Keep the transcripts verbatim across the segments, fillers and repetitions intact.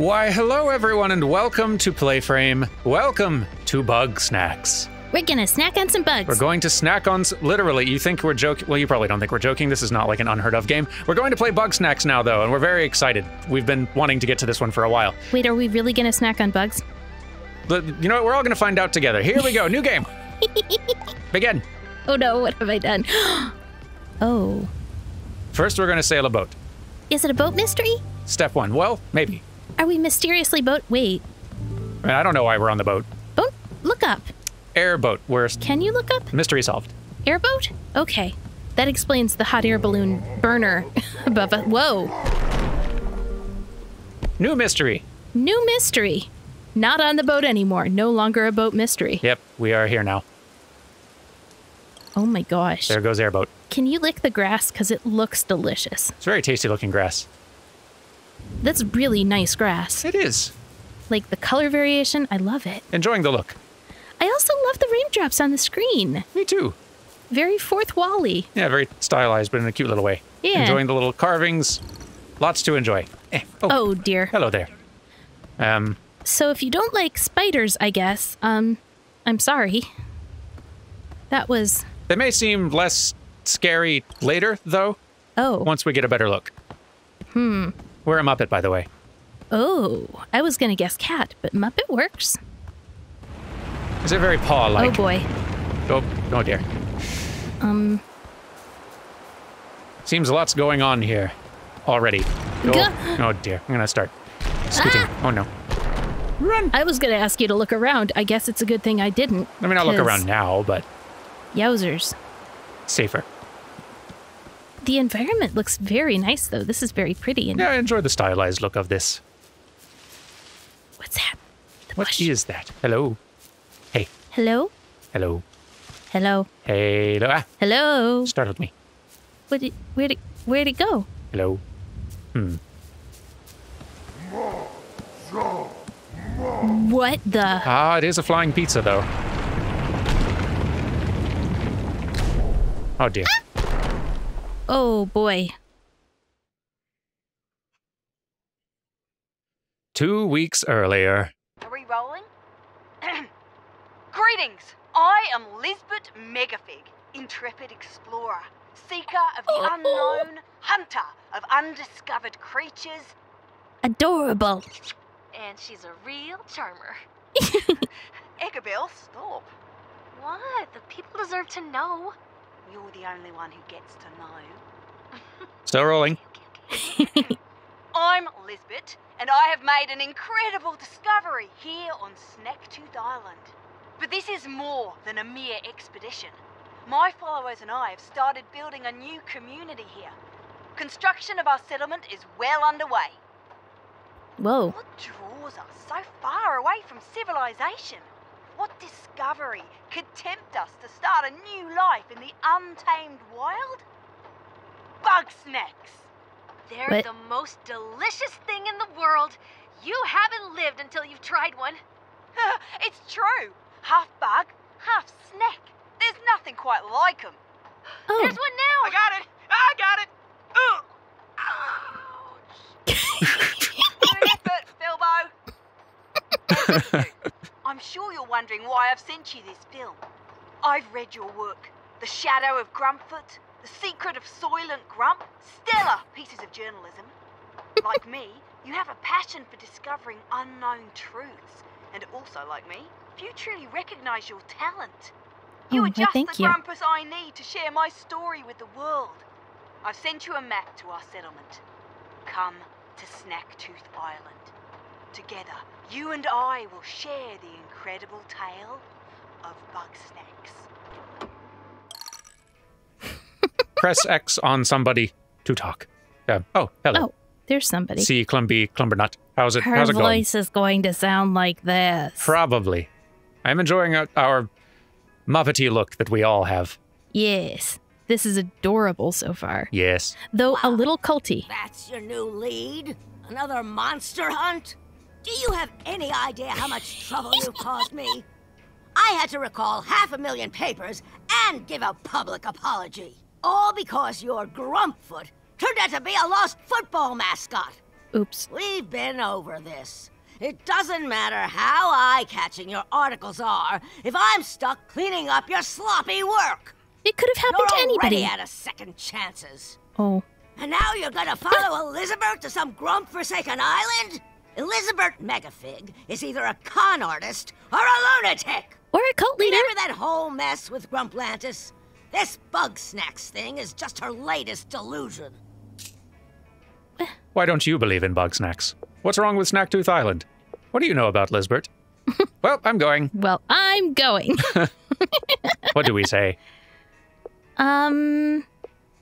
Why, hello everyone, and welcome to PlayFrame. Welcome to Bugsnax. We're gonna snack on some bugs. We're going to snack on, literally, you think we're joking? Well, you probably don't think we're joking. This is not like an unheard of game. We're going to play Bugsnax now, though, and we're very excited. We've been wanting to get to this one for a while. Wait, are we really gonna snack on bugs? But, you know what, we're all gonna find out together. Here we go, new game. Begin. Oh no, what have I done? Oh. First, we're gonna sail a boat. Is it a boat mystery? Step one, well, maybe. Are we mysteriously boat? Wait. I don't know why we're on the boat. Boat? Look up. Airboat. Where? Can you look up? Mystery solved. Airboat? Okay. That explains the hot air balloon burner above us. Whoa. New mystery. New mystery. Not on the boat anymore. No longer a boat mystery. Yep. We are here now. Oh my gosh. There goes airboat. Can you lick the grass? Because it looks delicious. It's very tasty looking grass. That's really nice grass. It is. Like the color variation, I love it. Enjoying the look. I also love the raindrops on the screen. Me too. Very fourth wall-y. Yeah, very stylized, but in a cute little way. Yeah. Enjoying the little carvings. Lots to enjoy. Eh. Oh. oh dear. Hello there. Um. So if you don't like spiders, I guess, um, I'm sorry. That was... They may seem less scary later, though. Oh. Once we get a better look. Hmm. We're a Muppet, by the way. Oh, I was going to guess cat, but Muppet works. Is it very paw-like? Oh, boy. Oh, oh dear. Um. Seems lots going on here already. Oh, oh dear. I'm going to start scooting. Ah! Oh, no. Run! I was going to ask you to look around. I guess it's a good thing I didn't. I mean, I'll look around now, but... Yowzers. Safer. The environment looks very nice, though. This is very pretty. And yeah, I enjoy the stylized look of this. What's that? The what bush. Is that? Hello. Hey. Hello. Hello. Hello. Hello. Ah. Hello. Startled me. Where did where did where'd it go? Hello. Hmm. What the? Ah, it is a flying pizza, though. Oh dear. Ah! Oh, boy. Two weeks earlier. Are we rolling? Greetings. I am Lizbert Megafig, intrepid explorer, seeker of the oh, unknown, oh. hunter of undiscovered creatures. Adorable. And she's a real charmer. Eggabell, stop. What? The people deserve to know. You're the only one who gets to know. Still rolling. I'm Lizbeth, and I have made an incredible discovery here on Snaktooth Island. But this is more than a mere expedition. My followers and I have started building a new community here. Construction of our settlement is well underway. Whoa. What draws us so far away from civilization? What discovery could tempt us to start a new life in the untamed wild? Bugsnax! They're what? The most delicious thing in the world. You haven't lived until you've tried one. It's true. Half bug, half snack. There's nothing quite like them. Oh. There's one now. I got it. I got it. Ugh. Ouch. Good effort, Filbo. I'm sure you're wondering why I've sent you this film. I've read your work. The Shadow of Grumpford, The Secret of Soylent Grump, stellar pieces of journalism. Like me, you have a passion for discovering unknown truths. And also, like me, you truly recognize your talent. You oh, are just the grumpus I need to share my story with the world. I've sent you a map to our settlement. Come to Snaktooth Island. Together, you and I will share the incredible tale of Bugsnax. Press X on somebody to talk. Um, oh, hello. Oh, there's somebody. See, Clumby, Clumbernut. How's it, Her how's it going? Her voice is going to sound like this. Probably. I'm enjoying our, our Muppety look that we all have. Yes. This is adorable so far. Yes. Though wow. a little culty. That's your new lead? Another monster hunt? Do you have any idea how much trouble you caused me? I had to recall half a million papers and give a public apology. All because your Grumpfoot turned out to be a lost football mascot. Oops. We've been over this. It doesn't matter how eye-catching your articles are if I'm stuck cleaning up your sloppy work. It could have happened to anybody. You're already out of second chances. Oh. And now you're gonna follow Elizabeth to some grump-forsaken island? Lizbert Megafig is either a con artist or a lunatic. Or a cult leader. Remember that whole mess with Grumplantis? This Bugsnax thing is just her latest delusion. Why don't you believe in Bugsnax? What's wrong with Snaktooth Island? What do you know about Lizbert? Well, I'm going. Well, I'm going. What do we say? Um,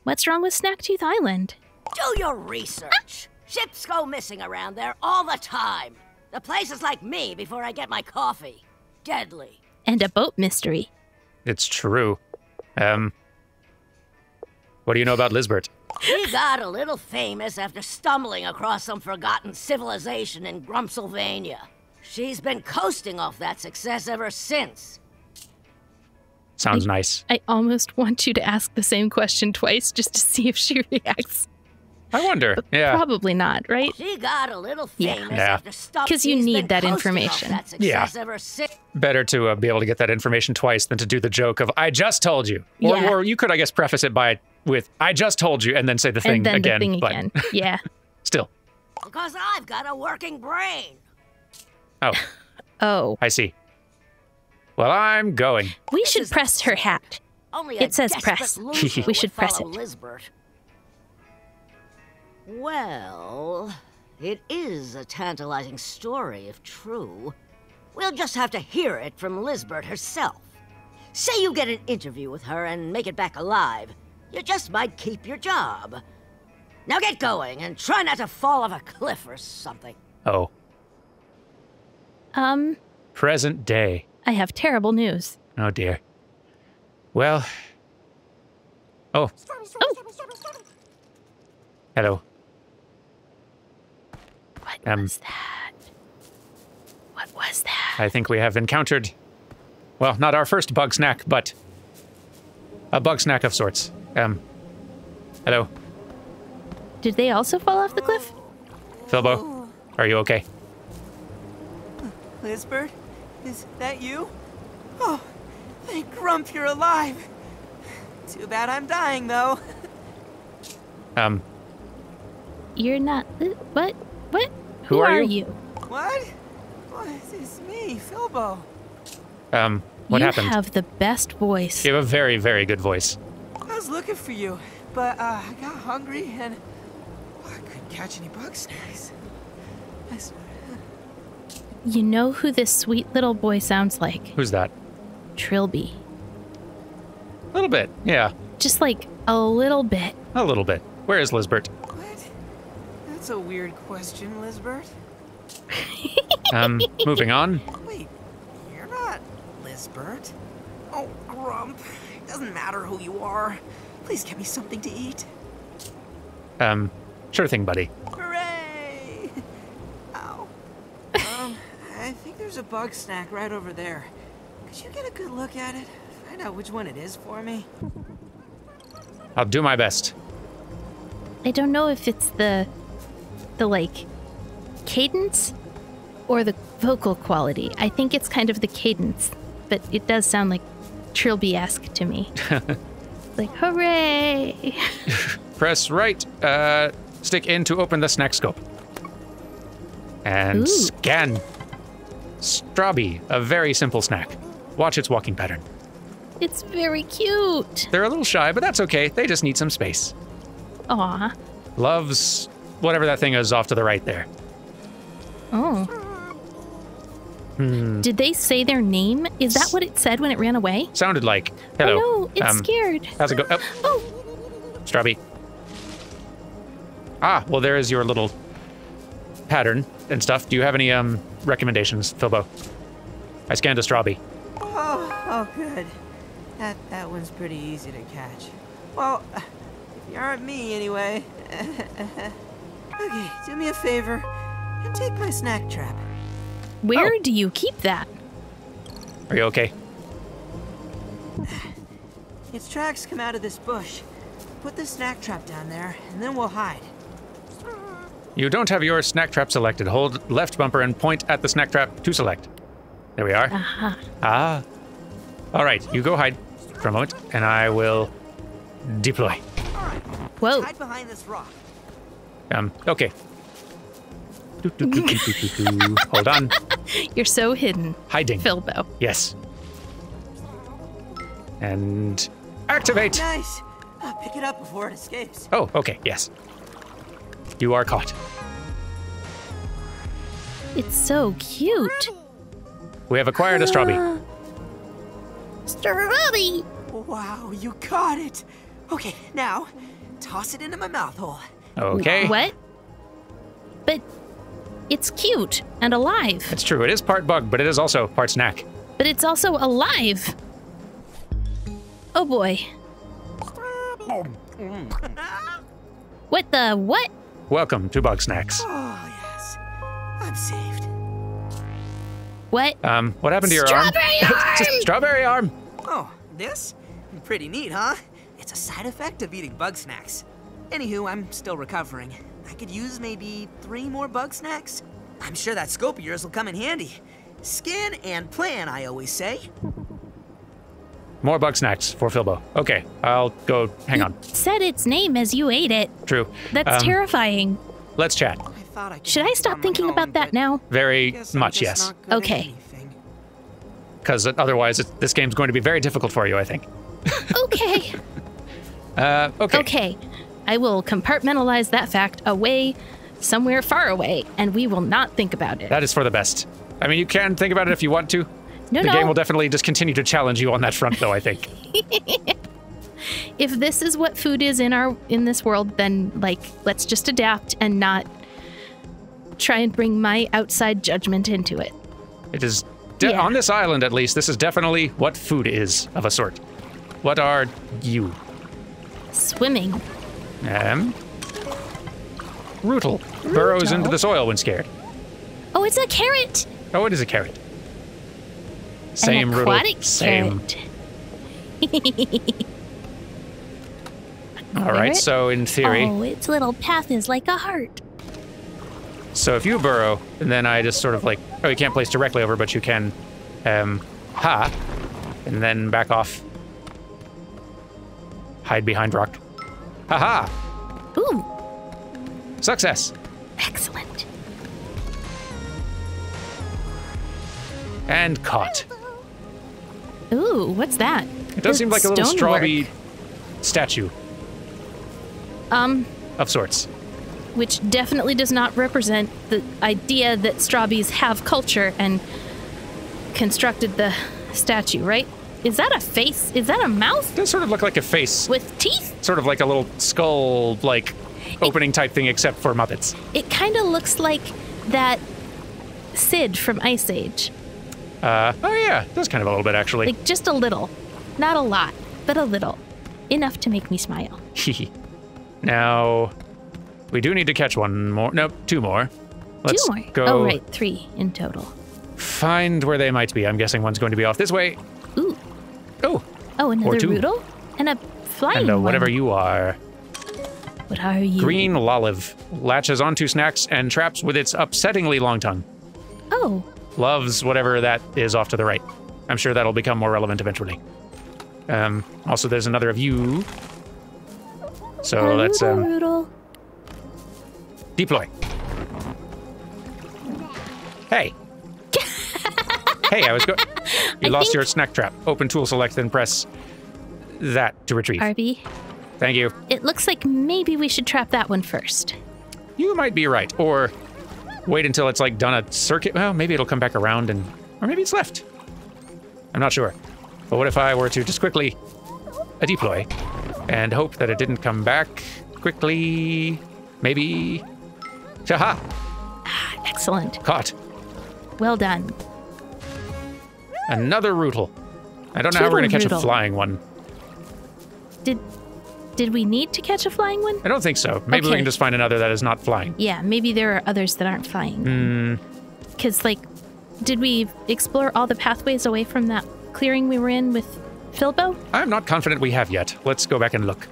what's wrong with Snaktooth Island? Do your research. Ah! Ships go missing around there all the time. The place is like me before I get my coffee. Deadly. And a boat mystery. It's true. Um, what do you know about Lizbert? He got a little famous after stumbling across some forgotten civilization in Grumsylvania. She's been coasting off that success ever since. Sounds I, nice. I almost want you to ask the same question twice just to see if she reacts. I wonder. But yeah. Probably not, right? She got a little famous yeah. Because yeah. you need that information. That yeah. Ever Better to uh, be able to get that information twice than to do the joke of, I just told you. Or, yeah. or you could, I guess, preface it by with, I just told you, and then say the thing and then again. The thing but again. Yeah. Still. Because I've got a working brain. Oh. Oh. I see. Well, I'm going. We this should press her hat. Only it says press. We should press it. Lizbert. Well, it is a tantalizing story, if true. We'll just have to hear it from Lizbert herself. Say you get an interview with her and make it back alive. You just might keep your job. Now get going and try not to fall off a cliff or something. Oh. Um. Present day. I have terrible news. Oh, dear. Well. Oh. Oh. Hello. What um, was that? What was that? I think we have encountered, well, not our first bug snack, but a bug snack of sorts. Um, hello. Did they also fall off the cliff? Filbo, are you okay? Lizbert, is that you? Oh, thank Grump you're alive. Too bad I'm dying, though. um. You're not. What? What? Who, Who are, are you? you? What? What is this? Me, Filbo. Um, what you happened? You have the best voice. You have a very, very good voice. I was looking for you, but uh, I got hungry and well, I couldn't catch any Bugsnax. I swear. You know who this sweet little boy sounds like? Who's that? Trilby. A little bit, yeah. Just like a little bit. A little bit. Where is Lizbert? That's a weird question, Lizbert. um, moving on. Wait, you're not Lizbert. Oh, Grump. It doesn't matter who you are. Please get me something to eat. Um, sure thing, buddy. Hooray! Ow. Um, I think there's a bug snack right over there. Could you get a good look at it? Find out which one it is for me. I'll do my best. I don't know if it's the... the like cadence or the vocal quality. I think it's kind of the cadence, but it does sound like Trilby-esque to me. Like, hooray! Press right uh, stick in to open the snack scope. And ooh. Scan. Strabby, a very simple snack. Watch its walking pattern. It's very cute. They're a little shy, but that's okay. They just need some space. Aw. Loves... whatever that thing is off to the right there. Oh. Hmm. Did they say their name? Is that what it said when it ran away? Sounded like. Hello. Oh, no, it's um, scared. How's it go? Oh. Oh. Strabby. Ah, well, there is your little pattern and stuff. Do you have any um, recommendations, Filbo? I scanned a Strabby. Oh, oh, good. That that one's pretty easy to catch. Well, if you aren't me anyway. Okay, do me a favor and take my snack trap. Where oh. do you keep that? Are you okay? Its tracks come out of this bush. Put the snack trap down there, and then we'll hide. You don't have your snack trap selected. Hold left bumper and point at the snack trap to select. There we are. Uh-huh. Ah. All right, you go hide for a moment, and I will deploy. Whoa. Hide behind this rock. Um, okay. Do, do, do, do, do, do. Hold on. You're so hidden. Hiding. Filbo. Yes. And activate. Nice. Uh, pick it up before it escapes. Oh, okay. Yes. You are caught. It's so cute. We have acquired a Strabby. Strabby! Wow, you caught it. Okay, now toss it into my mouth hole. Okay. What? But it's cute and alive. That's true. It is part bug, but it is also part snack. But it's also alive. Oh boy. What the what? Welcome to Bugsnax. Oh yes, I'm saved. What? Um, what happened to your Strawberry arm? arm! Strawberry arm. Oh, this? Pretty neat, huh? It's a side effect of eating Bugsnax. Anywho, I'm still recovering. I could use maybe three more Bugsnax. I'm sure that scope of yours will come in handy. Skin and plan, I always say. More Bugsnax for Filbo. Okay, I'll go. Hang on. It said its name as you ate it. True. That's um, terrifying. Let's chat. I I Should I stop thinking own, about that now? Very much, yes. Okay. Because otherwise, it, this game's going to be very difficult for you, I think. Okay. uh, okay. Okay. I will compartmentalize that fact away somewhere far away, and we will not think about it. That is for the best. I mean, you can think about it if you want to. No, the no. game will definitely just continue to challenge you on that front, though, I think. If this is what food is in our in this world, then, like, let's just adapt and not try and bring my outside judgment into it. It is, yeah. On this island at least, this is definitely what food is, of a sort. What are you? Swimming. Um. Rootle. Rootle. Burrows into the soil when scared. Oh, it's a carrot! Oh, it is a carrot. Same An aquatic Same. All right, so in theory... Oh, its little path is like a heart. So if you burrow, and then I just sort of like... Oh, you can't place directly over, but you can... Um, ha! And then back off. Hide behind rock. Ha ha! Ooh! Success! Excellent. And caught. Ooh, what's that? It does the seem like a little strawberry statue. Um. Of sorts. Which definitely does not represent the idea that strawberries have culture and constructed the statue, right? Is that a face? Is that a mouth? It does sort of look like a face. With teeth? Sort of like a little skull, like, it, opening type thing, except for Muppets. It kind of looks like that Sid from Ice Age. Uh, oh yeah, that's kind of a little bit, actually. Like, just a little. Not a lot, but a little. Enough to make me smile. Now, we do need to catch one more. Nope, two more. Let's two more? Go oh, right, three in total. Find where they might be. I'm guessing one's going to be off this way. Ooh. Oh. Oh, another Rootle? And a flying And a whatever one. you are. What are you? Green Lollive. Latches onto snacks and traps with its upsettingly long tongue. Oh. Loves whatever that is off to the right. I'm sure that'll become more relevant eventually. Um, also, there's another of you. So Rootle, let's um, Rootle. deploy. Hey. Hey, I was going. You I lost think... your snack trap. Open tool select, then press that to retrieve. R B. Thank you. It looks like maybe we should trap that one first. You might be right, or. Wait until it's like done a circuit. Well, maybe it'll come back around and, or maybe it's left. I'm not sure. But what if I were to just quickly a deploy and hope that it didn't come back quickly? Maybe. Aha! Ah, excellent. Caught. Well done. Another Rootle. I don't know Total how we're gonna catch Rootle. a flying one. Did. Did we need to catch a flying one? I don't think so. Maybe okay. we can just find another that is not flying. Yeah, maybe there are others that aren't flying. Because, mm. like, did we explore all the pathways away from that clearing we were in with Filbo? I'm not confident we have yet. Let's go back and look.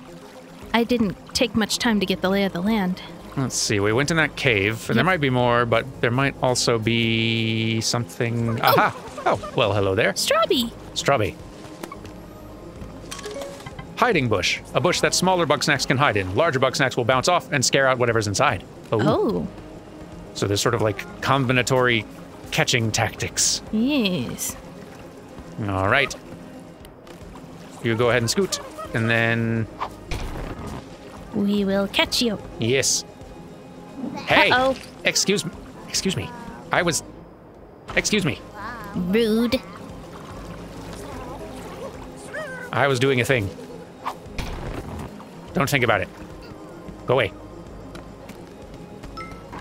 I didn't take much time to get the lay of the land. Let's see, we went in that cave, and there might be more, but there might also be something... Aha! Oh, oh well, hello there. Strabby! Strabby. Hiding bush. A bush that smaller Bugsnax can hide in. Larger Bugsnax will bounce off and scare out whatever's inside. Ooh. Oh. So there's sort of like combinatory catching tactics. Yes. All right. You go ahead and scoot, and then... We will catch you. Yes. Hey! Uh-oh. Excuse me. Excuse me. I was... Excuse me. Rude. I was doing a thing. Don't think about it. Go away.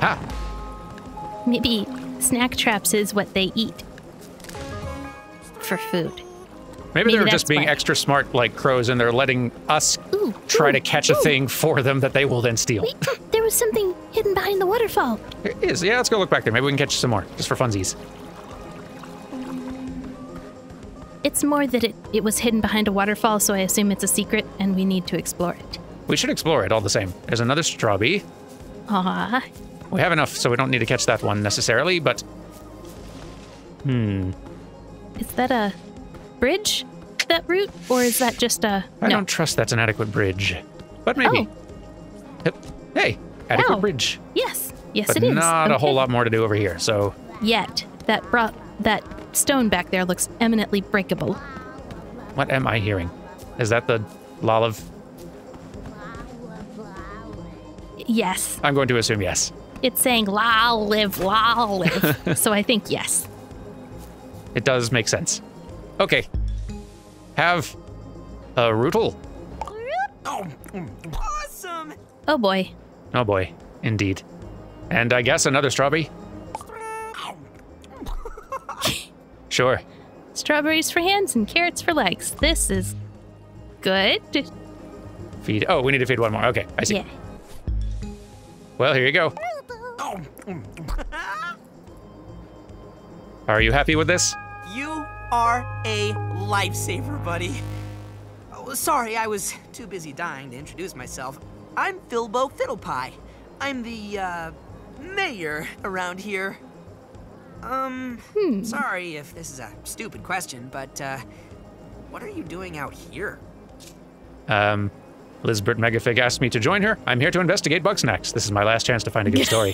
Ha! Maybe snack traps is what they eat. For food. Maybe, Maybe they're just being why. extra smart like crows, and they're letting us ooh, try ooh, to catch ooh. a thing for them that they will then steal. Wait, there was something hidden behind the waterfall. There is. Yeah, let's go look back there. Maybe we can catch some more, just for funsies. It's more that it, it was hidden behind a waterfall, so I assume it's a secret, and we need to explore it. We should explore it all the same. There's another Strabby. Aww. We have enough, so we don't need to catch that one necessarily, but... Hmm. Is that a bridge, that route? Or is that just a... I no. don't trust that's an adequate bridge. But maybe. Oh. Hey, adequate oh. bridge. Yes, yes but it is. But not okay. a whole lot more to do over here, so... Yet, that brought... that. Stone back there looks eminently breakable. What am I hearing? Is that the Lollive? Yes. I'm going to assume yes. It's saying Lollive, Lollive. So I think yes. It does make sense. Okay. Have a Rootle. Awesome. Oh boy. Oh boy, indeed. And I guess another Strabby. Sure. Strawberries for hands and carrots for legs. This is good. Feed. Oh, we need to feed one more. Okay, I see. Yeah. Well, here you go. Are you happy with this? You are a lifesaver, buddy. Oh, sorry, I was too busy dying to introduce myself. I'm Filbo Fiddlepie. I'm the uh, mayor around here. Um, hmm. sorry if this is a stupid question, but, uh, what are you doing out here? Um, Lizbert Megafig asked me to join her. I'm here to investigate Bugsnax. This is my last chance to find a good story.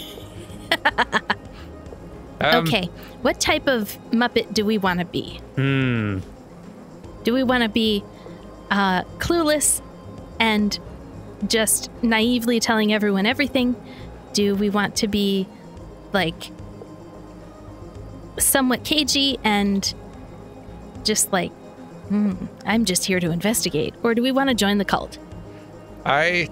um, okay, what type of Muppet do we want to be? Hmm. Do we want to be, uh, clueless and just naively telling everyone everything? Do we want to be, like... somewhat cagey and just like, hmm, I'm just here to investigate? Or do we want to join the cult? I...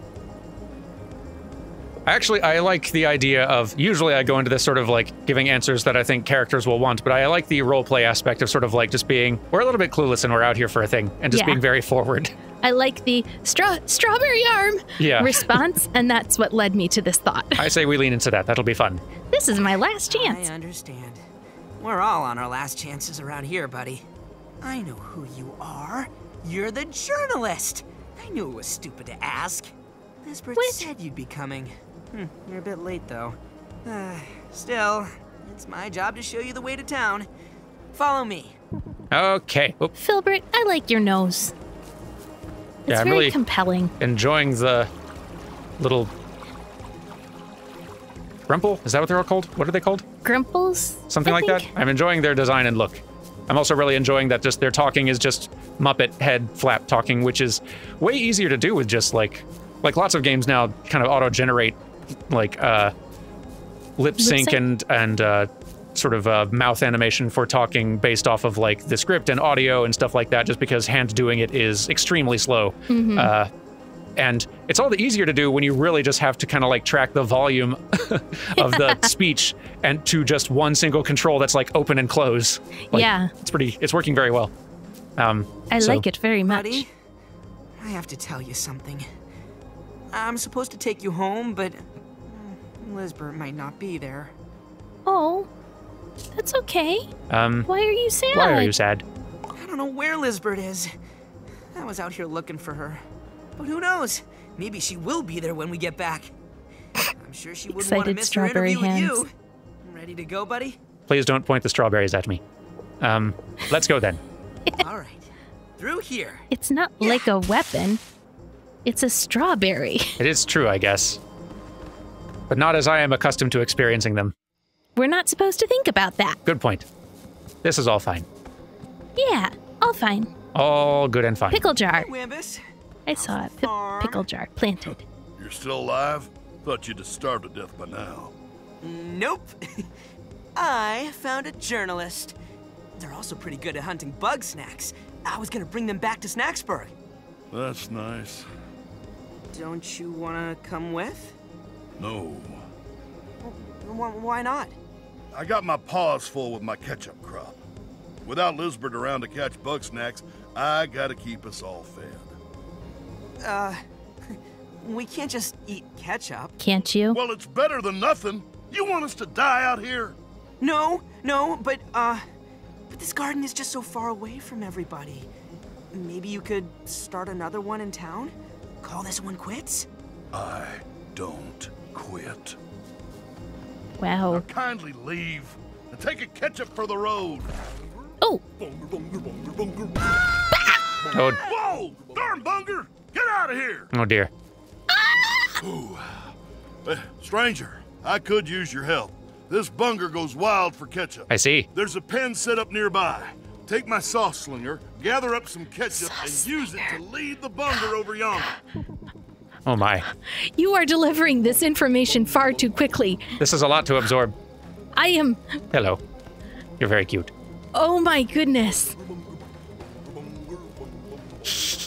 Actually, I like the idea of, usually I go into this sort of like giving answers that I think characters will want, but I like the roleplay aspect of sort of like just being, we're a little bit clueless and we're out here for a thing, and just yeah. being very forward. I like the straw strawberry arm yeah. response, and that's what led me to this thought. I say we lean into that. That'll be fun. This is my last chance. I understand. We're all on our last chances around here, buddy. I know who you are. You're the journalist. I knew it was stupid to ask. Lizbert said you'd be coming. Hm, you're a bit late, though. Uh, still, it's my job to show you the way to town. Follow me. Okay. Oop. Filbert, I like your nose. It's yeah, I'm very really compelling. Enjoying the little... Grumple? Is that what they're all called? What are they called? Grumples? Something I like think. that. I'm enjoying their design and look. I'm also really enjoying that just their talking is just Muppet head flap talking, which is way easier to do with just like, like lots of games now kind of auto-generate like uh, lip, lip sync, sync and and uh, sort of uh, mouth animation for talking based off of like the script and audio and stuff like that, just because hand doing it is extremely slow. Mm-hmm. uh, And it's all the easier to do when you really just have to kind of like track the volume of the speech and to just one single control that's like open and close. Like, yeah. It's pretty, it's working very well. Um, I so. like it very much. Buddy, I have to tell you something. I'm supposed to take you home, but Lizbert might not be there. Oh, that's okay. Um, why are you sad? Why are you sad? I don't know where Lizbert is. I was out here looking for her. But who knows? Maybe she will be there when we get back. I'm sure she wouldn't want to miss her interview with you. Ready to go, buddy? Please don't point the strawberries at me. Um, let's go then. All right. Through here. It's not yeah. like a weapon. It's a strawberry. It is true, I guess. But not as I am accustomed to experiencing them. We're not supposed to think about that. Good point. This is all fine. Yeah, all fine. All good and fine. Pickle jar. Wambus. I saw a pi pickle jar planted. You're still alive? Thought you'd have starved to death by now. Nope. I found a journalist. They're also pretty good at hunting bug snacks. I was gonna bring them back to Snaxburg. That's nice. Don't you wanna come with? No. Well, why not? I got my paws full with my ketchup crop. Without Lizbert around to catch bug snacks, I gotta keep us all fed. Uh, we can't just eat ketchup. Can't you? Well, it's better than nothing. You want us to die out here? No, no, but, uh, but this garden is just so far away from everybody. Maybe you could start another one in town? Call this one quits? I don't quit. Wow. Now kindly leave and take a ketchup for the road. Oh. Oh. Whoa! Darn Bunger! Get out of here! Oh dear. Ooh. Uh, stranger, I could use your help. This Bunger goes wild for ketchup. I see. There's a pen set up nearby. Take my sauce slinger, gather up some ketchup, sauce and use slinger. It to lead the Bunger over yonder. Oh my. You are delivering this information far too quickly. This is a lot to absorb. I am... Hello. You're very cute. Oh my goodness.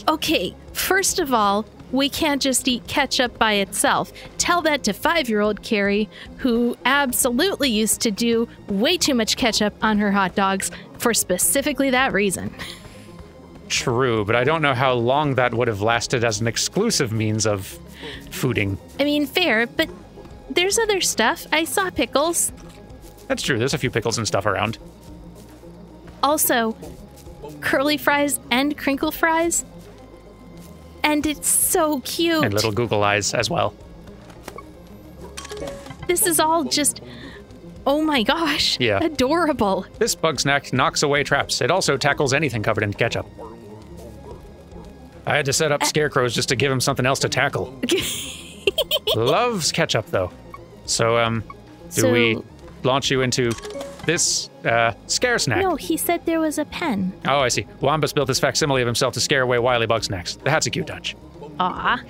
Okay, first of all, we can't just eat ketchup by itself. Tell that to five-year-old Carrie, who absolutely used to do way too much ketchup on her hot dogs for specifically that reason. True, but I don't know how long that would have lasted as an exclusive means of fooding. I mean, fair, but there's other stuff. I saw pickles. That's true. There's a few pickles and stuff around. Also, curly fries and crinkle fries. And it's so cute. And little Google eyes as well. This is all just... Oh my gosh, yeah. Adorable. This bug snack knocks away traps. It also tackles anything covered in ketchup. I had to set up uh, scarecrows just to give him something else to tackle. Loves ketchup, though. So, um, do so, we launch you into this uh, scare snack? No, he said there was a pen. Oh, I see. Wambus built this facsimile of himself to scare away wily bug snacks. That's a cute touch. Aw.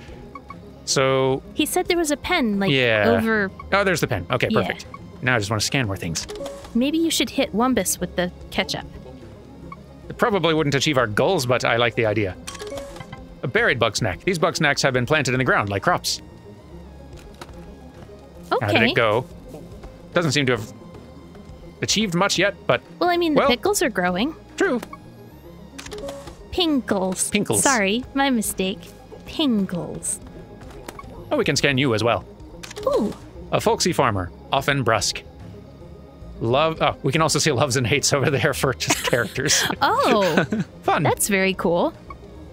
So... He said there was a pen, like, yeah. over... Oh, there's the pen. Okay, perfect. Yeah. Now I just want to scan more things. Maybe you should hit Wambus with the ketchup. It probably wouldn't achieve our goals, but I like the idea. A buried bug snack. These bug snacks have been planted in the ground like crops. Okay. How did it go? Doesn't seem to have achieved much yet, but... Well, I mean, the well, pickles are growing. True. Pinkles. Pinkles. Sorry, my mistake. Pinkles. Oh, we can scan you as well. Ooh. A folksy farmer, often brusque. Love, oh, we can also see loves and hates over there for just characters. Oh, fun. That's very cool.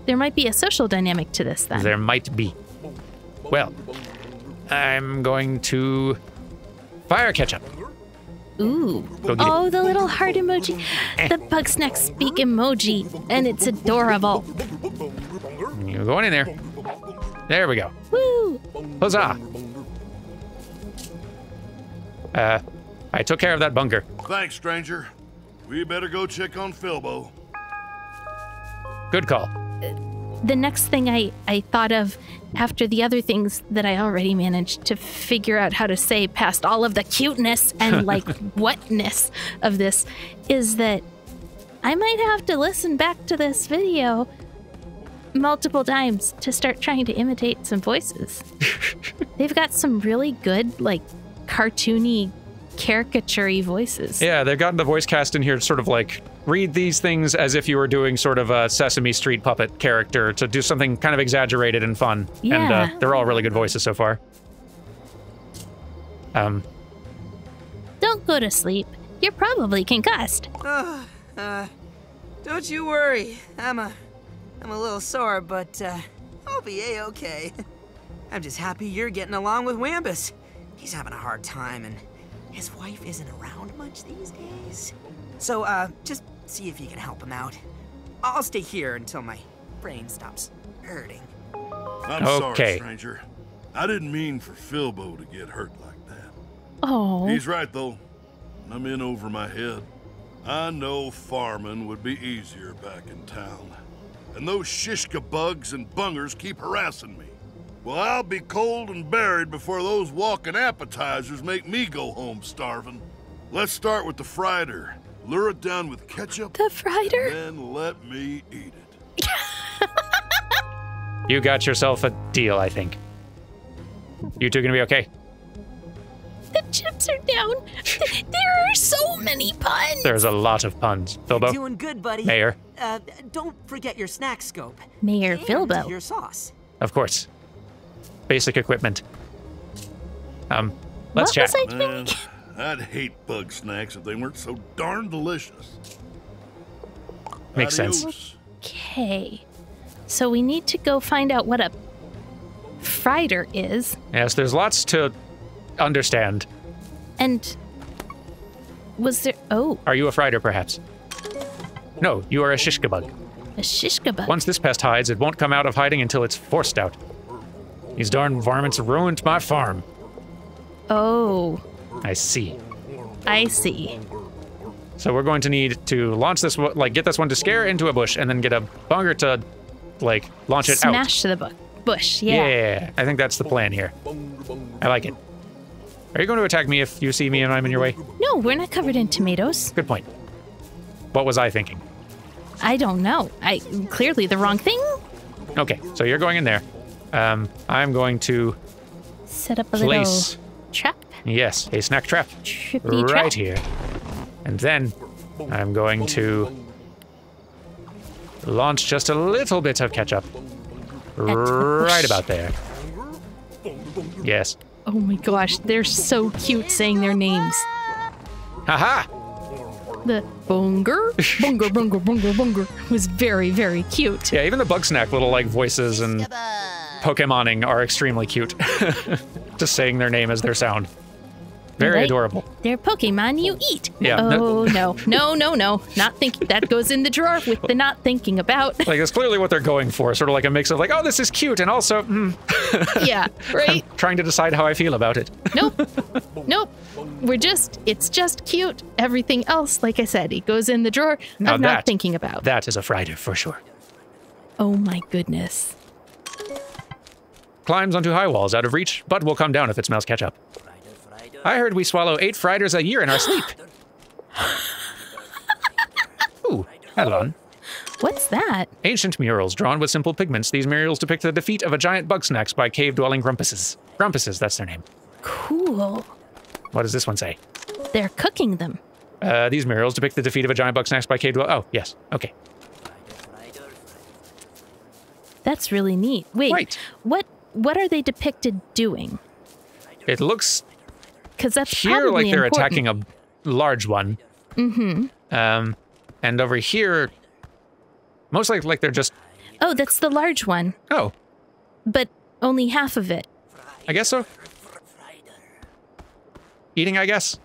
There might be a social dynamic to this then. There might be. Well, I'm going to fire ketchup. Ooh. Oh, the little heart emoji. Eh. The Bugsnax speak emoji, and it's adorable. You're going in there. There we go. Woo. Huzzah. Uh, I took care of that Bunger. Thanks, stranger. We better go check on Filbo. Good call. The next thing I, I thought of after the other things that I already managed to figure out how to say past all of the cuteness and, like, whatness of this is that I might have to listen back to this video multiple times to start trying to imitate some voices. They've got some really good, like, cartoony, caricature-y voices. Yeah, they've gotten the voice cast in here to sort of like read these things as if you were doing sort of a Sesame Street puppet character to do something kind of exaggerated and fun. Yeah. And uh, they're all really good voices so far. Um. Don't go to sleep. You're probably concussed. Oh, uh, don't you worry. I'm a, I'm a little sore, but uh, I'll be a-okay. I'm just happy you're getting along with Wambus. He's having a hard time, and his wife isn't around much these days. So, uh, just see if you can help him out. I'll stay here until my brain stops hurting. I'm okay. Sorry, stranger. I didn't mean for Filbo to get hurt like that. Oh. He's right, though. I'm in over my head. I know farming would be easier back in town. And those Shishkabugs and Bungers keep harassing me. Well, I'll be cold and buried before those walking appetizers make me go home starving. Let's start with the Fryder. Lure it down with ketchup. The Fryder? And then let me eat it. You got yourself a deal, I think. You two gonna be okay? The chips are down. There are so many puns. There's a lot of puns. Filbo. Doing good, buddy. Mayor. Uh, don't forget your snack scope. Mayor and Filbo. Your sauce. Of course. Basic equipment. Um, let's what chat. Man, I'd hate bug snacks if they weren't so darn delicious. Makes Adios. sense. Okay. So we need to go find out what a Fryder is. Yes, there's lots to understand. And was there... Oh. Are you a Fryder, perhaps? No, you are a Shishkabug. A Shishkabug? Once this pest hides, it won't come out of hiding until it's forced out. These darn varmints ruined my farm. Oh. I see. I see. So we're going to need to launch this one, like, get this one to scare into a bush, and then get a Bunger to, like, launch it Smash out. Smash to the bush. Bush, yeah. Yeah, I think that's the plan here. I like it. Are you going to attack me if you see me and I'm in your way? No, we're not covered in tomatoes. Good point. What was I thinking? I don't know. I clearly the wrong thing. Okay, so you're going in there. Um, I'm going to set up a place little trap. Yes, a snack trap. Trippy right trap. Here. And then I'm going to launch just a little bit of ketchup. Right about there. Yes. Oh my gosh, they're so cute saying their names. Haha! The Bunger, Bunger, Bunger, Bunger, Bunger was very, very cute. Yeah, even the Bugsnax little like voices and Pokemoning are extremely cute. Just saying their name as their sound. Very right? adorable. They're Pokemon you eat. Yeah. Oh, no. No, no, no. Not thinking. That goes in the drawer with the not thinking about. Like, that's clearly what they're going for. Sort of like a mix of like, oh, this is cute, and also, mm. Yeah, right. I'm trying to decide how I feel about it. Nope. Nope. We're just, it's just cute. Everything else, like I said, it goes in the drawer. Now I'm that, not thinking about. That is a Fryder for sure. Oh, my goodness. Climbs onto high walls out of reach, but will come down if it smells ketchup. I heard we swallow eight Fryders a year in our sleep. Ooh, Adelon. What's that? Ancient murals drawn with simple pigments. These murals depict the defeat of a giant Bugsnax by cave-dwelling Grumpuses. Grumpuses, that's their name. Cool. What does this one say? They're cooking them. Uh, these murals depict the defeat of a giant Bugsnax by cave-dwelling... Oh, yes. Okay. That's really neat. Wait, right. what, what are they depicted doing? It looks... Because that's here, like they're important. Attacking a large one. Mm-hmm. Um, and over here, most likely, like they're just. Oh, that's the large one. Oh. But only half of it. I guess so. Eating, I guess.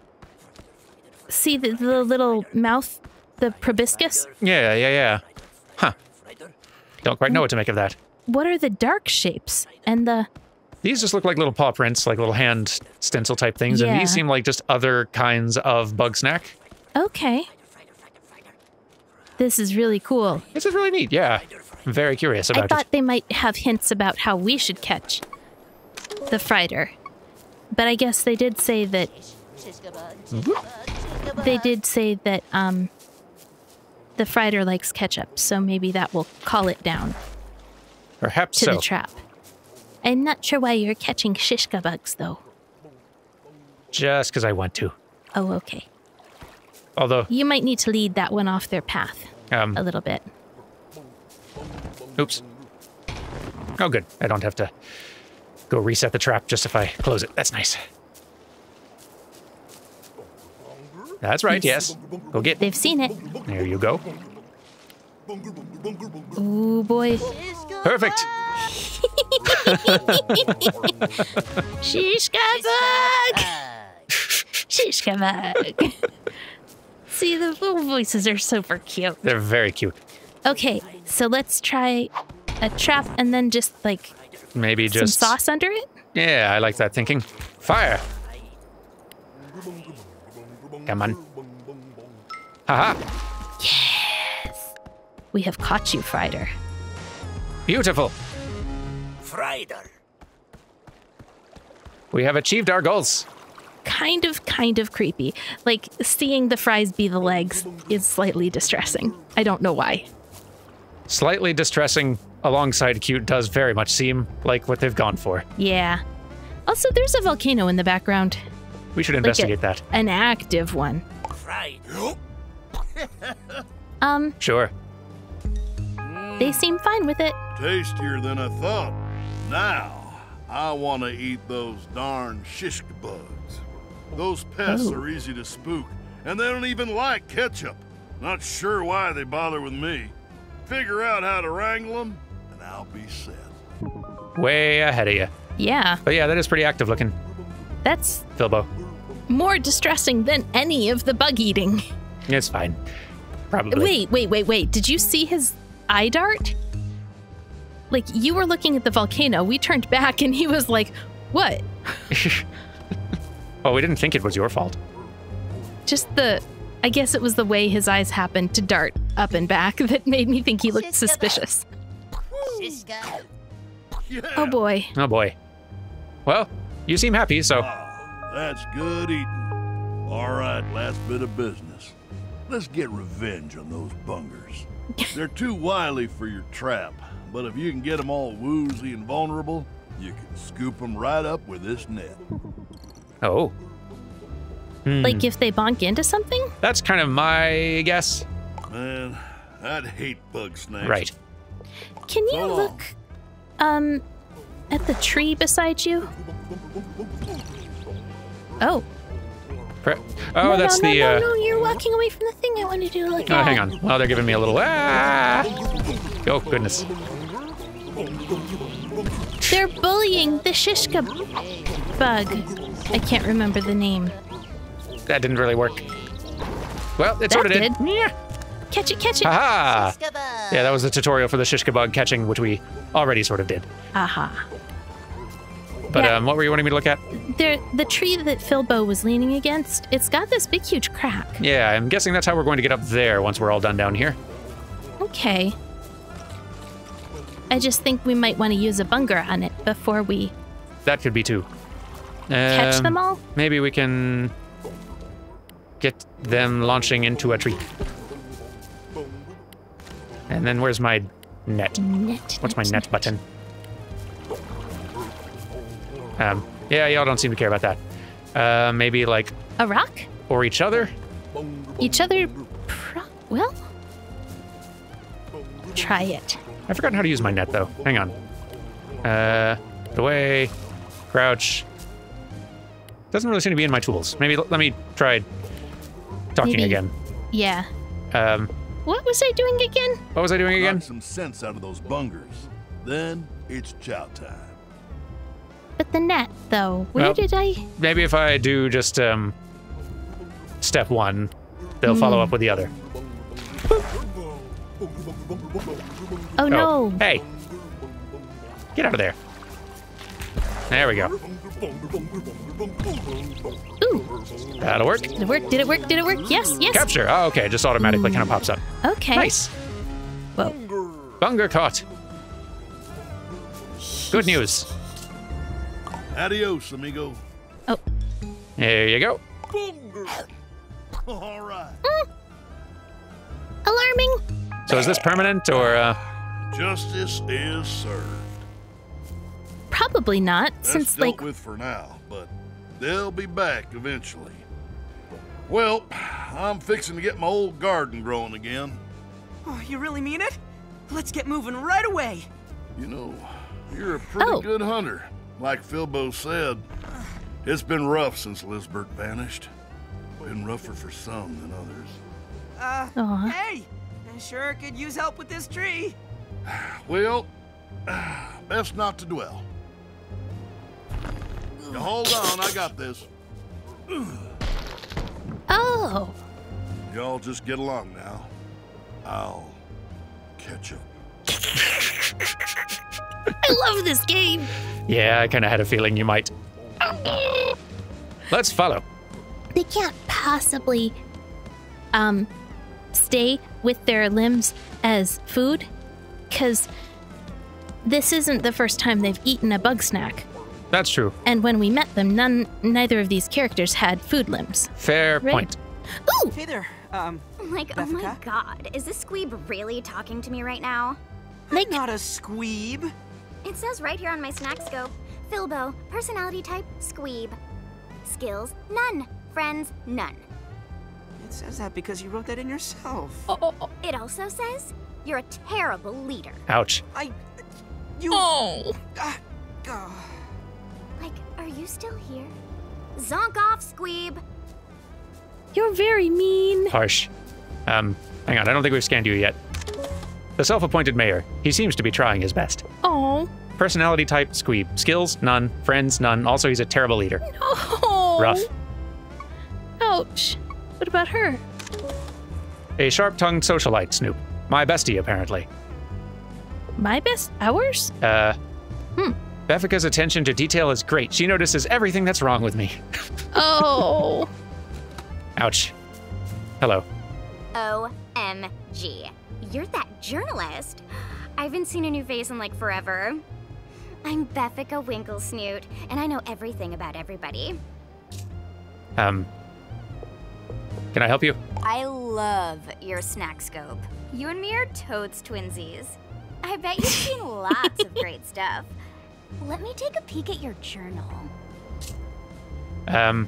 See the, the little mouth, the proboscis. Yeah, yeah, yeah. Huh. Don't quite know what to make of that. What are the dark shapes and the? These just look like little paw prints, like little hand stencil type things, yeah. And these seem like just other kinds of bug snack. Okay. This is really cool. This is really neat, yeah. I'm very curious about it. I thought it. They might have hints about how we should catch the Fryder. But I guess they did say that... Mm-hmm. They did say that um, the Fryder likes ketchup, so maybe that will call it down. Perhaps to so. the trap. I'm not sure why you're catching Shishkabugs, though. Just because I want to. Oh, okay. Although... You might need to lead that one off their path um, a little bit. Oops. Oh, good. I don't have to go reset the trap just if I close it. That's nice. That's right, yes. yes. Go get it. They've seen it. There you go. Ooh, boy. Perfect. Shishkabug! Shishkabug! See, the little voices are super cute. They're very cute. Okay, so let's try a trap and then just like maybe some just sauce under it? Yeah, I like that thinking. Fire! Come on. Haha! -ha. Yes! We have caught you, Fryder. Beautiful! Fryder! We have achieved our goals. Kind of, kind of creepy. Like, seeing the fries be the legs is slightly distressing. I don't know why. Slightly distressing alongside cute does very much seem like what they've gone for. Yeah. Also, there's a volcano in the background. We should investigate like a, that. An active one. Right. um. Sure. They seem fine with it. Tastier than I thought. Now, I want to eat those darn shishkabugs. Those pests oh. are easy to spook, and they don't even like ketchup. Not sure why they bother with me. Figure out how to wrangle them, and I'll be set. Way ahead of you. Yeah. But yeah, that is pretty active looking. That's Filbo. More distressing than any of the bug eating. It's fine. Probably. Wait, wait, wait, wait. Did you see his eye dart? Like, you were looking at the volcano. We turned back and he was like, what? Oh, we didn't think it was your fault. Just the, I guess it was the way his eyes happened to dart up and back that made me think he looked suspicious. Yeah. Oh boy. Oh boy. Well, you seem happy, so. That's good eating. All right, last bit of business. Let's get revenge on those bungers. They're too wily for your trap, but if you can get them all woozy and vulnerable, you can scoop them right up with this net. Oh. Hmm. Like if they bonk into something? That's kind of my guess. Man, I'd hate bug snakes. Right. Can you so look um, at the tree beside you? Oh. Pre oh, no, that's no, no, the. Uh... No, no, you're walking away from the thing I wanted to do. Like oh, hang on. Oh, they're giving me a little. Ah! Oh, goodness. They're bullying the Shishkabug. I can't remember the name. That didn't really work. Well, it sort of did. did. Catch it, catch it. Aha! Yeah, that was the tutorial for the Shishkabug catching, which we already sort of did. Aha. But yeah. um, what were you wanting me to look at? There, the tree that Filbo was leaning against, it's got this big, huge crack. Yeah, I'm guessing that's how we're going to get up there once we're all done down here. Okay. I just think we might want to use a bunger on it before we... That could be too. Um, catch them all? Maybe we can get them launching into a tree. And then where's my net? net What's net, my net, net button? Um, yeah, y'all don't seem to care about that. Uh, maybe like a rock or each other. Each other, pro well, try it. I've forgotten how to use my net though. Hang on. Uh, the way, crouch. Doesn't really seem to be in my tools. Maybe let me try talking maybe. again. Yeah. Um. What was I doing again? What was I doing again? Knock some sense out of those bungers. Then it's chow time. But the net, though, where well, did I? Maybe if I do just um, step one, they'll mm. follow up with the other. Oh, oh no! Hey, get out of there! There we go. Ooh. That'll work. Did it work? Did it work? Did it work? Yes, yes. Capture. Oh, okay. It just automatically mm. kind of pops up. Okay. Nice. Whoa. Bunger caught. Good news. Adios, amigo. Oh. There you go. All right. Mm. Alarming. So is this permanent or? Uh... Justice is served. Probably not, That's since dealt like. with for now, but they'll be back eventually. Well, I'm fixing to get my old garden growing again. Oh, you really mean it? Let's get moving right away. You know, you're a pretty oh. good hunter. Like Filbo said, it's been rough since Lizbert vanished. Been rougher for some than others. Uh, Aww. Hey, I sure could use help with this tree. Well, best not to dwell. You hold on, I got this. Oh. Y'all just get along now. I'll catch up. I love this game. Yeah, I kind of had a feeling you might. Let's follow. They can't possibly um, stay with their limbs as food, because this isn't the first time they've eaten a bug snack. That's true. And when we met them, none, neither of these characters had food limbs. Fair right? point. Ooh! Hey there. Um, like, Beffica? Oh my god, is this squeeb really talking to me right now? I'm like, not a squeeb. It says right here on my snack scope, Filbo, personality type, squeeb. Skills, none. Friends, none. It says that because you wrote that in yourself. Oh, oh, oh. It also says you're a terrible leader. Ouch. I... You... Oh! Uh, oh. Like, are you still here? Zonk off, squeeb! You're very mean. Harsh. Um, hang on, I don't think we've scanned you yet. The self-appointed mayor. He seems to be trying his best. Oh. Personality type, squeeb. Skills, none. Friends, none. Also, he's a terrible leader. No! Rough. Ouch. What about her? A sharp-tongued socialite, Snoop. My bestie, apparently. My best? Ours? Uh. Hmm. Beffica's attention to detail is great. She notices everything that's wrong with me. Oh. Ouch. Hello. O M G. You're that journalist. I haven't seen a new face in like forever. I'm Beffica Winklesnoot, and I know everything about everybody. Um. Can I help you? I love your snack scope. You and me are totes twinsies. I bet you've seen lots of great stuff. Let me take a peek at your journal. Um.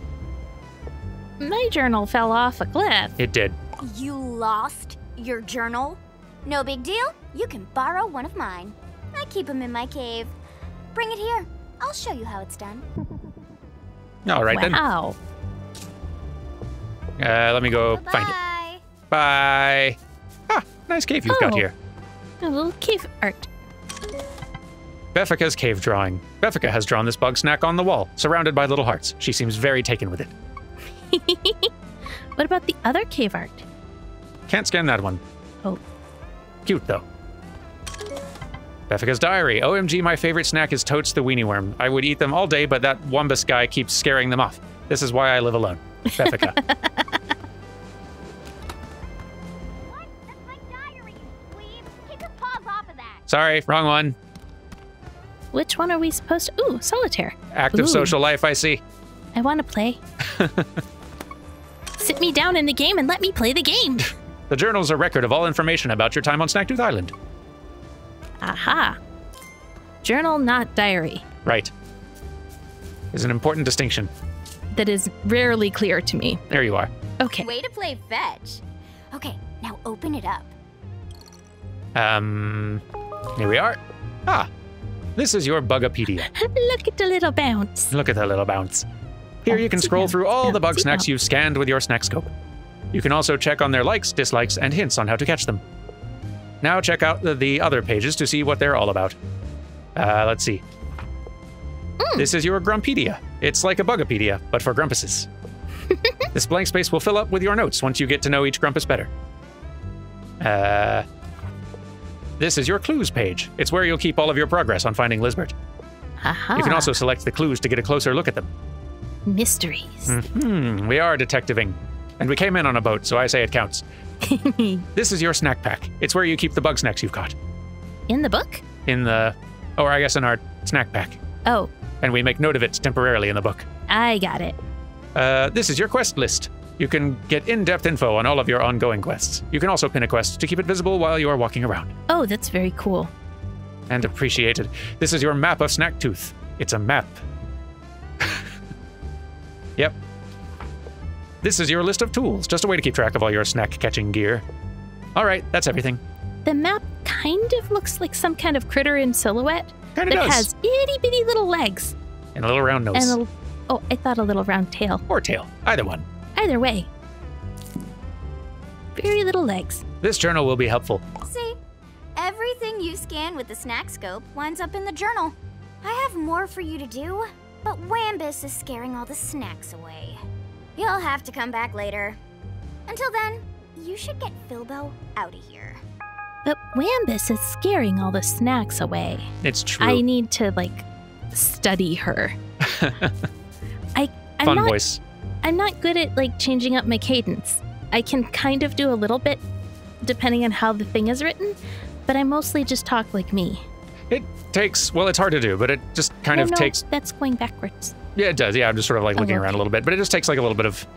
My journal fell off a cliff. It did. You lost your journal? No big deal. You can borrow one of mine. I keep them in my cave. Bring it here. I'll show you how it's done. All right, wow. then. Wow. Uh, let me go Bye-bye. find it. Bye. Ah, nice cave you've oh. got here. A little cave art. Beffica's cave drawing. Beffica has drawn this bug snack on the wall, surrounded by little hearts. She seems very taken with it. What about the other cave art? Can't scan that one. Oh. Cute, though. Beffica's diary. O M G, my favorite snack is Totes the Weenie Worm. I would eat them all day, but that Wambus guy keeps scaring them off. This is why I live alone. Beffica. What? That's my diary, you squeeb. Keep your paws off of that. Sorry, wrong one. Which one are we supposed to? Ooh, solitaire. Active Ooh. social life, I see. I want to play. Sit me down in the game and let me play the game. The journal's a record of all information about your time on Snaktooth Island. Aha. Journal, not diary. Right. Is an important distinction. That is rarely clear to me. There you are. Okay. Way to play fetch. Okay, now open it up. Um, here we are. Ah, this is your Bugapedia. Look at the little bounce. Look at the little bounce. Here you can scroll through all the bug snacks you've scanned with your snack scope. You can also check on their likes, dislikes, and hints on how to catch them. Now check out the, the other pages to see what they're all about. Uh, let's see. Mm. This is your Grumpedia. It's like a Bugapedia, but for Grumpuses. This blank space will fill up with your notes once you get to know each Grumpus better. Uh, this is your clues page. It's where you'll keep all of your progress on finding Lizbert. Aha. You can also select the clues to get a closer look at them. Mysteries. Mm-hmm. We are detectiving. And we came in on a boat, so I say it counts. This is your snack pack. It's where you keep the bug snacks you've caught. In the book? In the... Or I guess in our snack pack. Oh. And we make note of it temporarily in the book. I got it. Uh, this is your quest list. You can get in-depth info on all of your ongoing quests. You can also pin a quest to keep it visible while you are walking around. Oh, that's very cool. And appreciated. This is your map of Snaktooth. It's a map. Yep. This is your list of tools, just a way to keep track of all your snack-catching gear. All right, that's everything. The map kind of looks like some kind of critter in silhouette. Kind of does. That has itty-bitty little legs. And a little round nose. And a, oh, I thought a little round tail. Or tail, either one. Either way. Very little legs. This journal will be helpful. See, everything you scan with the snack scope winds up in the journal. I have more for you to do, But Wambus is scaring all the snacks away. You'll have to come back later. Until then, you should get Filbo out of here. But Wambus is scaring all the snacks away. It's true. I need to, like, study her. I, I'm Fun not, voice. I'm not good at, like, changing up my cadence. I can kind of do a little bit, depending on how the thing is written, but I mostly just talk like me. It takes, well, it's hard to do, but it just kind no, of no, takes... that's going backwards. Yeah, it does. Yeah, I'm just sort of, like, looking oh, okay. around a little bit, but it just takes, like, a little bit of...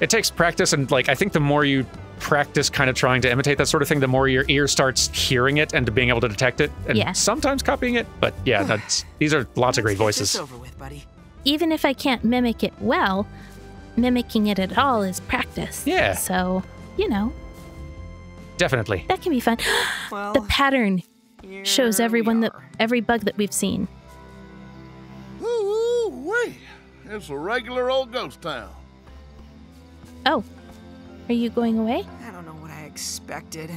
It takes practice, and, like, I think the more you practice kind of trying to imitate that sort of thing, the more your ear starts hearing it and being able to detect it, and yeah. sometimes copying it. But yeah, that's, these are lots of great voices. Let's get this over with, buddy. Even if I can't mimic it well, mimicking it at all is practice. Yeah. So, you know. Definitely. That can be fun. Well, the pattern shows everyone that every bug that we've seen. Ooh-wee. It's a regular old ghost town. Oh, are you going away? I don't know what I expected.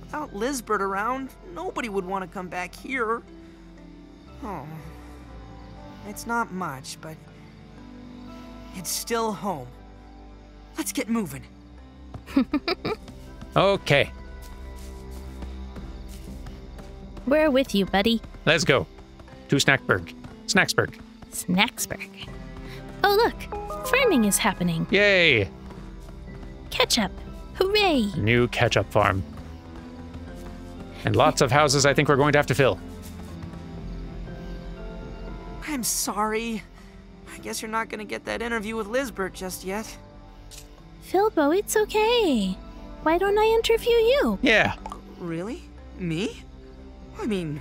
Without Lizbert around, nobody would want to come back here. Oh, it's not much, but it's still home. Let's get moving. Okay. We're with you, buddy. Let's go to Snaxburg. Snaxburg. Snaxburg. Oh, look, farming is happening. Yay. Ketchup. Hooray! New ketchup farm. And lots of houses I think we're going to have to fill. I'm sorry. I guess you're not going to get that interview with Lizbert just yet. Filbo, it's okay. Why don't I interview you? Yeah. Really? Me? I mean,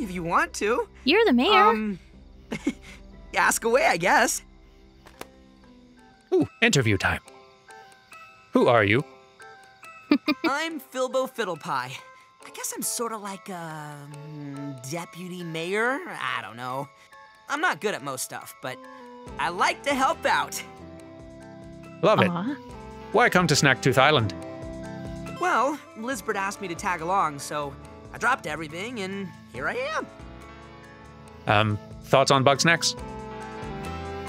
if you want to. You're the mayor. Um, ask away, I guess. Ooh, interview time. Who are you? I'm Filbo Fiddlepie. I guess I'm sort of like a um, deputy mayor. I don't know. I'm not good at most stuff, but I like to help out. Love it. Aww. Why come to Snaktooth Island? Well, Lizbert asked me to tag along, so I dropped everything, and here I am. Um, thoughts on Bugsnax?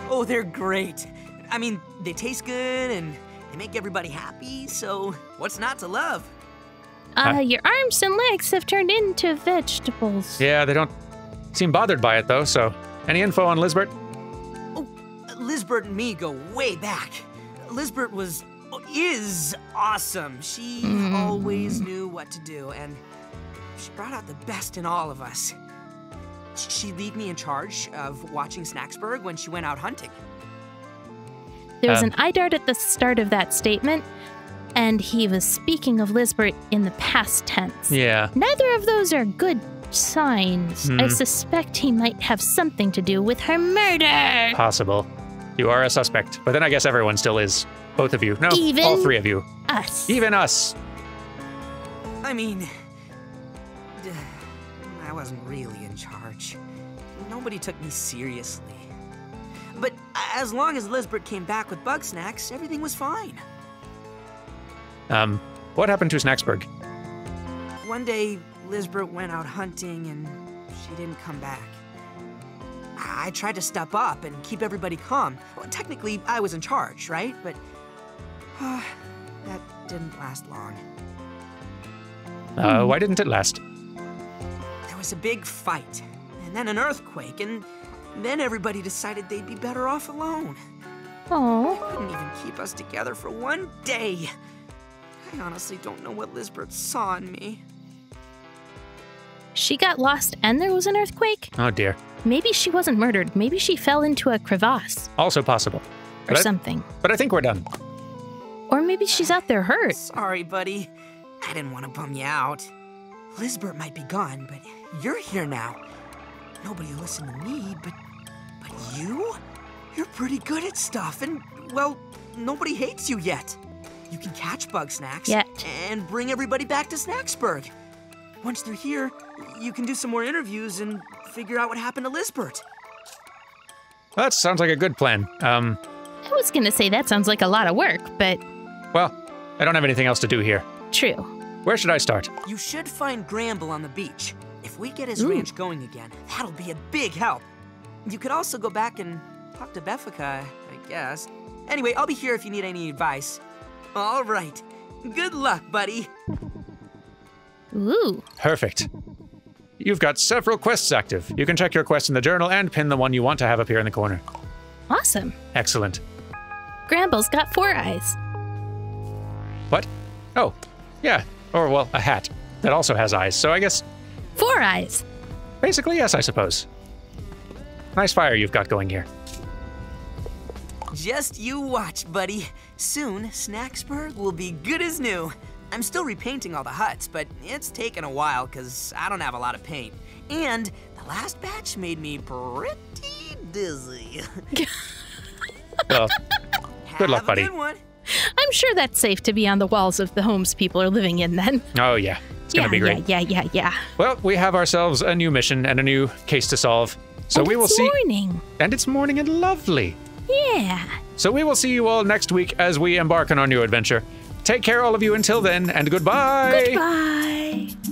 Oh, they're great. I mean, they taste good, and... they make everybody happy, so what's not to love? Uh, huh? Your arms and legs have turned into vegetables. Yeah, they don't seem bothered by it, though, so any info on Lizbert? Oh, Lizbert and me go way back. Lizbert was, is awesome. She mm. always knew what to do, and she brought out the best in all of us. She'd leave me in charge of watching Snaxburg when she went out hunting. There was um, an eye dart at the start of that statement, and he was speaking of Lizbert in the past tense. Yeah. Neither of those are good signs. Mm. I suspect he might have something to do with her murder. Possible. You are a suspect, but then I guess everyone still is. Both of you. No, even all three of you. Us. Even us. I mean, I wasn't really in charge. Nobody took me seriously. But as long as Lizbert came back with Bugsnax, everything was fine. Um, what happened to Snaxburg? One day, Lizbert went out hunting and she didn't come back. I tried to step up and keep everybody calm. Well, technically, I was in charge, right? But uh, that didn't last long. Uh, hmm. Why didn't it last? There was a big fight, and then an earthquake, and... then everybody decided they'd be better off alone. Oh. They couldn't even keep us together for one day. I honestly don't know what Lizbert saw in me. She got lost and there was an earthquake? Oh, dear. Maybe she wasn't murdered. Maybe she fell into a crevasse. Also possible. Or but something. I, but I think we're done. Or maybe she's out there hurt. Sorry, buddy. I didn't want to bum you out. Lizbert might be gone, but you're here now. Nobody listened to me, but but you? You're pretty good at stuff, and, well, nobody hates you yet. You can catch Bugsnax yeah. and bring everybody back to Snaxburg. Once they're here, you can do some more interviews and figure out what happened to Lizbert. Well, that sounds like a good plan. Um, I was going to say that sounds like a lot of work, but... well, I don't have anything else to do here. True. Where should I start? You should find Gramble on the beach. If we get his Ooh. ranch going again, that'll be a big help. You could also go back and talk to Beffica, I guess. Anyway, I'll be here if you need any advice. All right. Good luck, buddy. Ooh. Perfect. You've got several quests active. You can check your quest in the journal and pin the one you want to have appear in the corner. Awesome. Excellent. Gramble's got four eyes. What? Oh, yeah. Or, well, a hat that also has eyes, so I guess... Four eyes. Basically, yes, I suppose. Nice fire you've got going here. Just you watch, buddy. Soon, Snaxburg will be good as new. I'm still repainting all the huts, but it's taken a while because I don't have a lot of paint. And the last batch made me pretty dizzy. Well, good luck, buddy. Have a good one. I'm sure that's safe to be on the walls of the homes people are living in then. Oh, yeah. It's yeah, going to be great. Yeah, yeah, yeah, yeah. Well, we have ourselves a new mission and a new case to solve. So and we will see. It's morning. And it's morning and lovely. Yeah. So we will see you all next week as we embark on our new adventure. Take care, all of you, until then, and goodbye. Goodbye.